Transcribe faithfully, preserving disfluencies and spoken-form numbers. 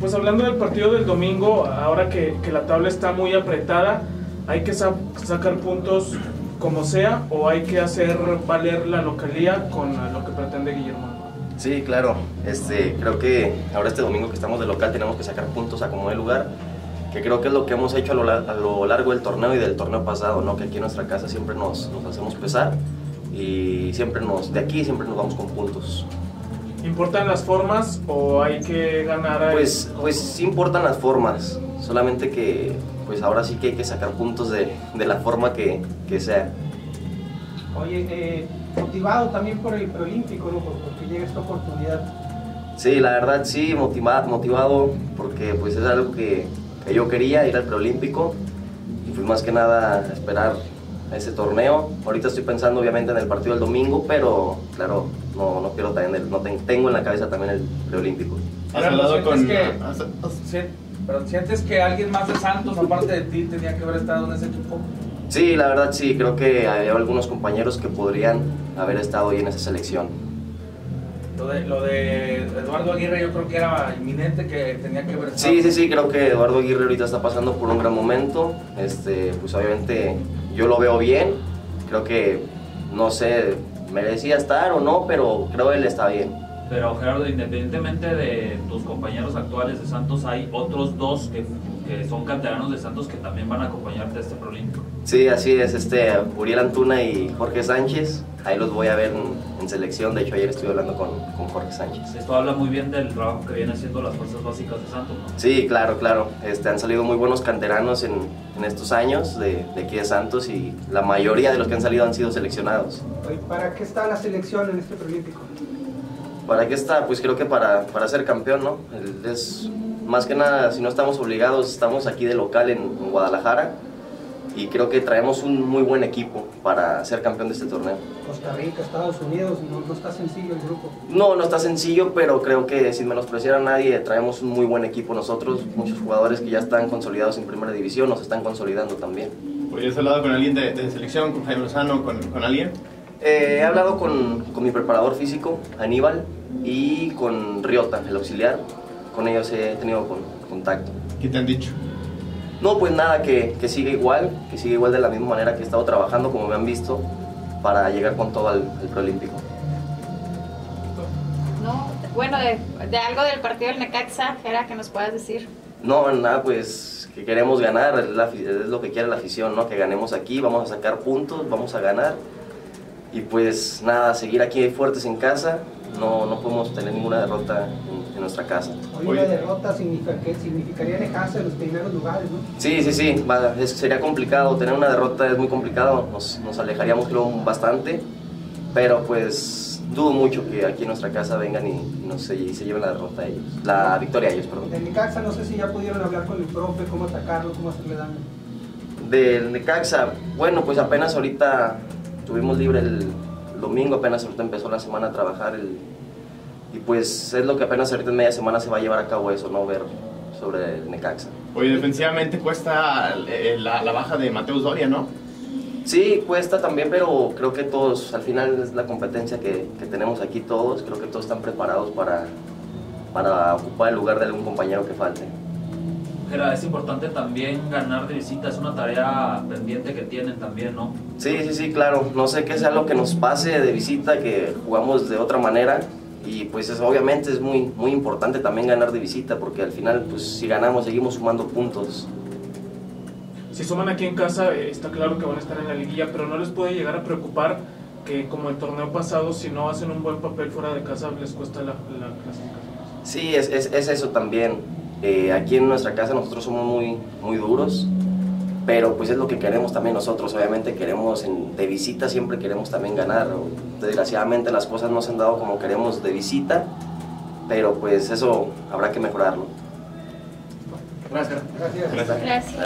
pues hablando del partido del domingo, ahora que, que la tabla está muy apretada, ¿hay que sa sacar puntos como sea o hay que hacer valer la localía con lo que pretende Guillermo? Sí, claro, este, creo que ahora este domingo que estamos de local tenemos que sacar puntos a como de lugar, que creo que es lo que hemos hecho a lo, a lo largo del torneo y del torneo pasado, ¿no? Que aquí en nuestra casa siempre nos, nos hacemos pesar y siempre nos, de aquí siempre nos vamos con puntos. ¿Importan las formas o hay que ganar? A pues, el... pues sí importan las formas, solamente que pues ahora sí que hay que sacar puntos de, de la forma que, que sea. Oye, eh, motivado también por el Prolímpico, ¿no? Porque llega esta oportunidad. Sí, la verdad sí, motiva, motivado porque pues es algo que, que yo quería, ir al Prolímpico y fui más que nada a esperar a ese torneo. Ahorita estoy pensando obviamente en el partido del domingo, pero claro, no, no quiero también, el, no tengo, tengo en la cabeza también el Preolímpico. ¿Has hablado con...? Que, ¿sí? ¿Pero sientes que alguien más de Santos, aparte de ti, tenía que haber estado en ese equipo? Sí, la verdad sí, creo que hay algunos compañeros que podrían haber estado ahí en esa selección. Lo de, lo de Eduardo Aguirre yo creo que era inminente, que tenía que haber estado. Sí, sí, sí, creo que Eduardo Aguirre ahorita está pasando por un gran momento. Este, pues obviamente yo lo veo bien, creo que, no sé, merecía estar o no, pero creo que él está bien. Pero Gerardo, independientemente de tus compañeros actuales de Santos, hay otros dos que, que son canteranos de Santos que también van a acompañarte a este Prolímpico. Sí, así es, este, Uriel Antuna y Jorge Sánchez, ahí los voy a ver en, en selección, de hecho ayer estuve hablando con, con Jorge Sánchez. Esto habla muy bien del trabajo que vienen haciendo las fuerzas básicas de Santos, ¿no? Sí, claro, claro, este, han salido muy buenos canteranos en, en estos años de, de aquí de Santos y la mayoría de los que han salido han sido seleccionados. ¿Para qué está la selección en este Prolímpico? ¿Para qué está? Pues creo que para, para ser campeón, ¿no? Es, más que nada, si no estamos obligados, estamos aquí de local en, en Guadalajara y creo que traemos un muy buen equipo para ser campeón de este torneo. Costa Rica, Estados Unidos, no, no está sencillo el grupo. No, no está sencillo, pero creo que sin menospreciar a nadie, traemos un muy buen equipo nosotros. Muchos jugadores que ya están consolidados en primera división nos están consolidando también. ¿Oye, has hablado con alguien de, de selección, con Jair Lozano, con, con alguien? Eh, he hablado con, con mi preparador físico, Aníbal, y con Riota, el auxiliar. Con ellos he tenido con, contacto. ¿Qué te han dicho? No, pues nada, que, que sigue igual, que sigue igual de la misma manera que he estado trabajando, como me han visto, para llegar con todo al, al Preolímpico. No, bueno, de, de algo del partido del Necaxa, Gera, que nos puedas decir. No, nada, pues que queremos ganar, es, la, es lo que quiere la afición, ¿no? Que ganemos aquí, vamos a sacar puntos, vamos a ganar. Y pues nada, seguir aquí fuertes en casa, no, no podemos tener ninguna derrota en, en nuestra casa. Hoy una derrota significa, que significaría dejarse los primeros lugares, ¿no? Sí, sí, sí, va, es, sería complicado, tener una derrota es muy complicado, nos, nos alejaríamos creo bastante, pero pues dudo mucho que aquí en nuestra casa vengan y, y, no sé, y se lleven la derrota a ellos, la victoria a ellos, perdón. En Necaxa no sé si ya pudieron hablar con el profe, cómo atacarlo, cómo hacerle daño. Del Necaxa, bueno pues apenas ahorita... Estuvimos libre el domingo, apenas ahorita empezó la semana a trabajar el, y pues es lo que apenas ahorita en media semana se va a llevar a cabo eso, no ver sobre el Necaxa. Oye, defensivamente cuesta la, la baja de Mateus Doria, ¿no? Sí, cuesta también, pero creo que todos, al final es la competencia que, que tenemos aquí todos, creo que todos están preparados para, para ocupar el lugar de algún compañero que falte. Pero es importante también ganar de visita, es una tarea pendiente que tienen también, ¿no? Sí, sí, sí, claro. No sé qué sea lo que nos pase de visita, que jugamos de otra manera. Y pues es, obviamente es muy, muy importante también ganar de visita, porque al final, pues si ganamos, seguimos sumando puntos. Si suman aquí en casa, está claro que van a estar en la liguilla, pero ¿no les puede llegar a preocupar que como el torneo pasado, si no hacen un buen papel fuera de casa, les cuesta la, la clasificación? Sí, es, es, es eso también. Eh, aquí en nuestra casa nosotros somos muy, muy duros, pero pues es lo que queremos también nosotros, obviamente queremos en, de visita siempre queremos también ganar, desgraciadamente las cosas no se han dado como queremos de visita, pero pues eso habrá que mejorarlo. Gracias. Gracias. Gracias.